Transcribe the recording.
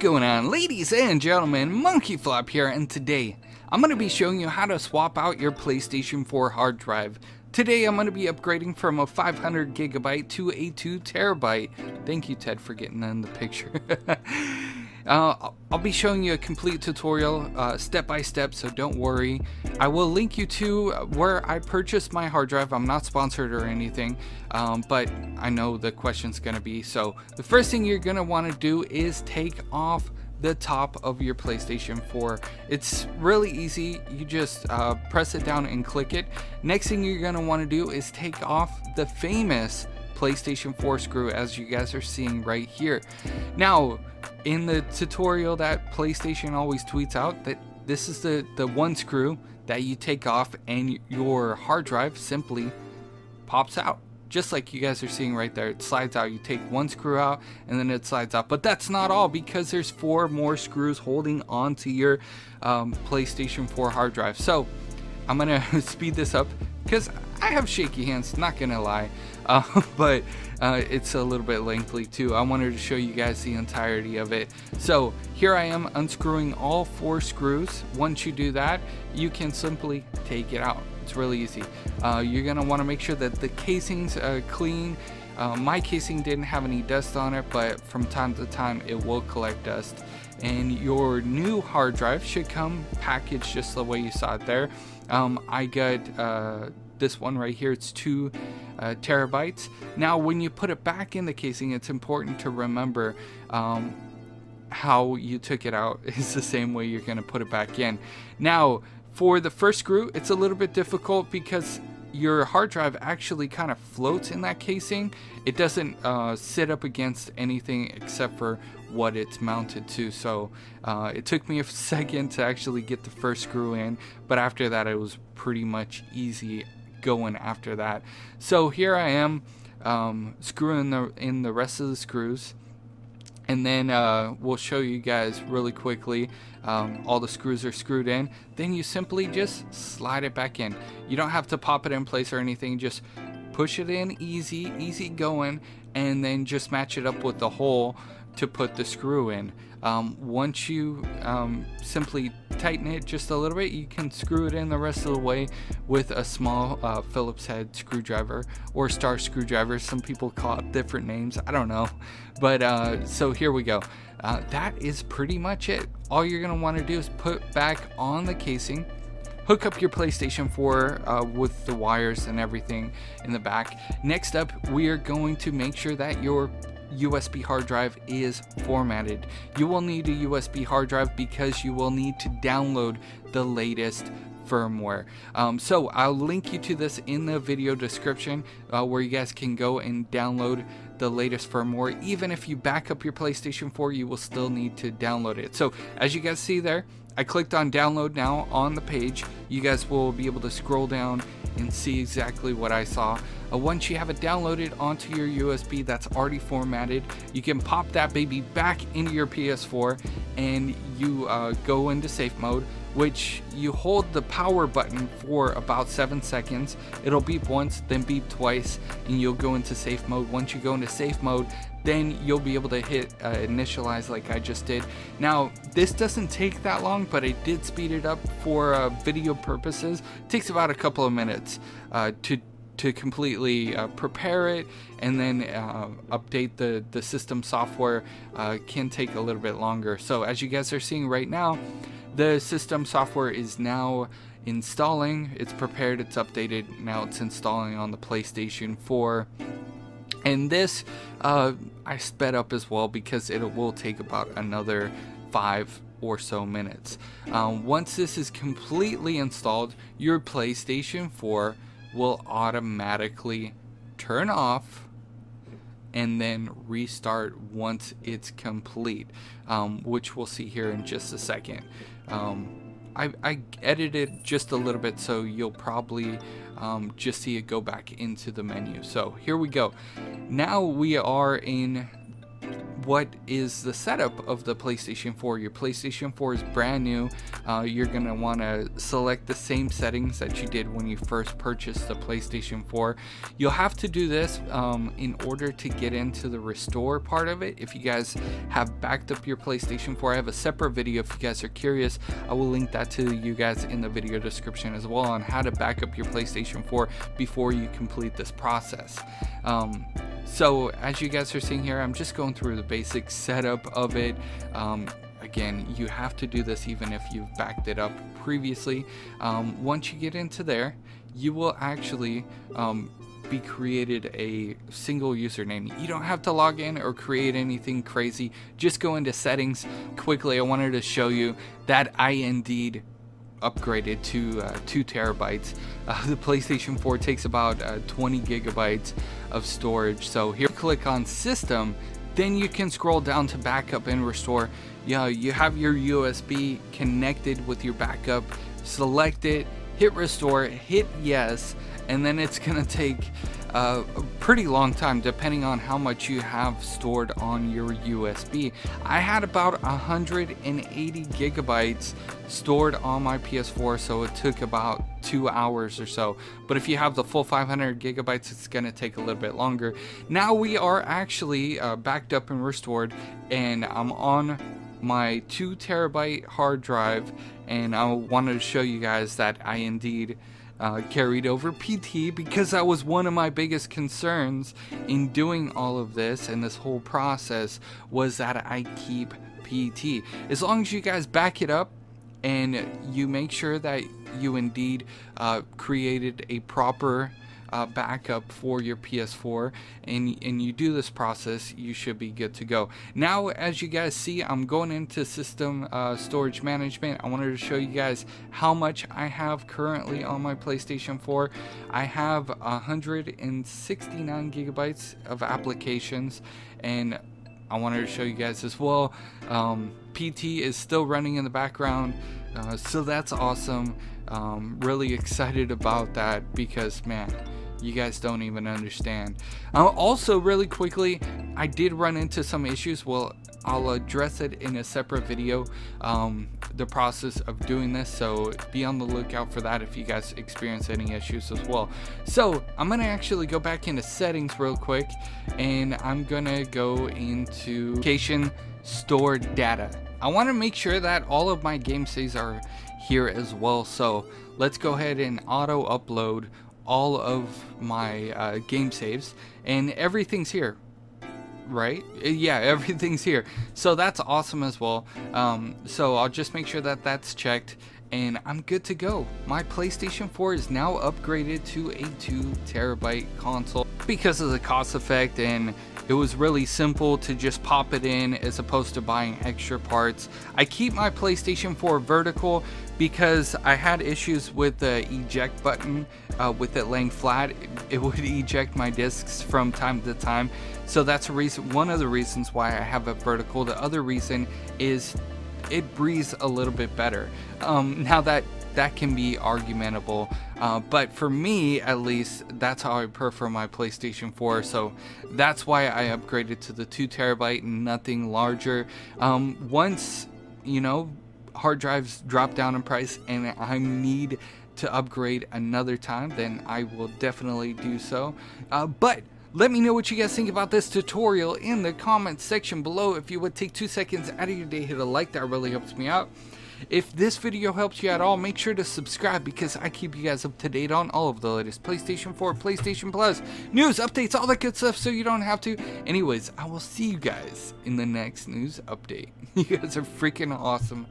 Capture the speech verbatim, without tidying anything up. Going on, ladies and gentlemen, MonkeyFlop here, and today I'm going to be showing you how to swap out your PlayStation four hard drive. Today I'm going to be upgrading from a five hundred gigabyte to a two terabyte. Thank you, Ted, for getting that in the picture. uh, I'll be showing you a complete tutorial uh, step by step, so don't worry. I will link you to where I purchased my hard drive. I'm not sponsored or anything, um, but I know the question's gonna be. So the first thing you're gonna wanna do is take off the top of your PlayStation four. It's really easy. You just uh, press it down and click it. Next thing you're gonna wanna do is take off the famous PlayStation four screw, as you guys are seeing right here. Now, in the tutorial that PlayStation always tweets out, that this is the, the one screw that you take off and your hard drive simply pops out. Just like you guys are seeing right there, it slides out. You take one screw out and then it slides out. But that's not all, because there's four more screws holding onto your um, PlayStation four hard drive. So I'm gonna speed this up because I have shaky hands, not gonna lie. Uh, but uh, it's a little bit lengthy too. I wanted to show you guys the entirety of it. So here I am unscrewing all four screws. Once you do that, you can simply take it out. It's really easy. Uh, you're gonna want to make sure that the casing's uh, clean. Uh, my casing didn't have any dust on it, but from time to time it will collect dust. And your new hard drive should come packaged just the way you saw it there. Um, I got uh, this one right here. It's two uh, terabytes. Now, when you put it back in the casing, it's important to remember um, how you took it out is the same way you're going to put it back in. Now, for the first screw, it's a little bit difficult because your hard drive actually kind of floats in that casing. It doesn't uh, sit up against anything except for what it's mounted to. So uh, it took me a second to actually get the first screw in, but after that it was pretty much easy going after that. So here I am um, screwing the, in the rest of the screws, and then uh, we'll show you guys really quickly. Um, all the screws are screwed in, then you simply just slide it back in. You don't have to pop it in place or anything, just push it in, easy easy going, and then just match it up with the hole to put the screw in. Um, once you um, simply tighten it just a little bit, you can screw it in the rest of the way with a small uh, Phillips head screwdriver or star screwdriver. Some people call it different names, I don't know, but uh, so here we go. Uh, that is pretty much it. All you're gonna want to do is put back on the casing, hook up your PlayStation four uh, with the wires and everything in the back. Next up, we are going to make sure that your U S B hard drive is formatted. You will need a U S B hard drive because you will need to download the latest firmware. Um, so I'll link you to this in the video description uh, where you guys can go and download the latest firmware. Even if you back up your PlayStation four, you will still need to download it. So as you guys see there, I clicked on download now on the page. You guys will be able to scroll down and see exactly what I saw. Uh, once you have it downloaded onto your U S B that's already formatted, you can pop that baby back into your P S four, and you uh, go into safe mode, which you hold the power button for about seven seconds. It'll beep once, then beep twice, and you'll go into safe mode. Once you go into safe mode, then you'll be able to hit uh, initialize like I just did. Now, this doesn't take that long, but I did speed it up for uh, video purposes. It takes about a couple of minutes uh, to to completely uh, prepare it, and then uh, update the, the system software uh, can take a little bit longer. So as you guys are seeing right now, the system software is now installing. It's prepared, it's updated, now it's installing on the PlayStation four. And this, uh, I sped up as well because it will take about another five or so minutes. Um, once this is completely installed, your PlayStation four will automatically turn off and then restart once it's complete, um, which we'll see here in just a second. Um, I, I edited just a little bit, so you'll probably um, just see it go back into the menu. So here we go. Now we are in what is the setup of the PlayStation four. Your PlayStation four is brand new. Uh, you're going to want to select the same settings that you did when you first purchased the PlayStation four. You'll have to do this um, in order to get into the restore part of it. If you guys have backed up your PlayStation four, I have a separate video if you guys are curious. I will link that to you guys in the video description as well on how to back up your PlayStation four before you complete this process. Um, so as you guys are seeing here, I'm just going through the basic setup of it. Um, again, you have to do this even if you've backed it up previously. Um, once you get into there, you will actually um, be created a single username. You don't have to log in or create anything crazy. Just go into settings quickly. I wanted to show you that I indeed upgraded to uh, two terabytes. Uh, the PlayStation four takes about uh, twenty gigabytes of storage. So here, click on system, then you can scroll down to backup and restore. Yeah, you have your U S B connected with your backup. Select it, hit restore, hit yes, and then it's gonna take uh, a pretty long time depending on how much you have stored on your U S B. I had about one hundred eighty gigabytes stored on my P S four, so it took about two hours or so. But if you have the full five hundred gigabytes, it's gonna take a little bit longer. Now we are actually uh, backed up and restored, and I'm on my two terabyte hard drive, and I wanted to show you guys that I indeed Uh, carried over P T, because that was one of my biggest concerns in doing all of this and this whole process, was that I keep P T. As long as you guys back it up and you make sure that you indeed uh, created a proper Uh, backup for your P S four, and and you do this process, you should be good to go. Now, as you guys see, I'm going into system uh, storage management. I wanted to show you guys how much I have currently on my PlayStation four. I have one hundred sixty-nine gigabytes of applications, and I wanted to show you guys as well. Um, P T is still running in the background, uh, so that's awesome. Um, really excited about that, because man, you guys don't even understand. Uh, also, really quickly, I did run into some issues. Well, I'll address it in a separate video, um, the process of doing this, so be on the lookout for that if you guys experience any issues as well. So I'm gonna actually go back into settings real quick, and I'm gonna go into location, stored data. I want to make sure that all of my game saves are here as well, so let's go ahead and auto upload all of my uh, game saves, and everything's here, right? Yeah, everything's here, so that's awesome as well. Um, so I'll just make sure that that's checked, and I'm good to go. My PlayStation four is now upgraded to a two terabyte console because of the cost effect, and it was really simple to just pop it in as opposed to buying extra parts. I keep my PlayStation four vertical because I had issues with the eject button, uh, with it laying flat. It would eject my discs from time to time. So that's a reason, one of the reasons why I have it vertical. The other reason is it breathes a little bit better. Um, now that that can be argumentable, uh, but for me at least, that's how I prefer my PlayStation four, so that's why I upgraded to the two terabyte and nothing larger. Um, once, you know, hard drives drop down in price and I need to upgrade another time, then I will definitely do so. Uh, but let me know what you guys think about this tutorial in the comments section below. If you would take two seconds out of your day, hit a like, that really helps me out. If this video helps you at all, make sure to subscribe, because I keep you guys up to date on all of the latest PlayStation four, PlayStation Plus, news, updates, all that good stuff, so you don't have to. Anyways, I will see you guys in the next news update. You guys are freaking awesome.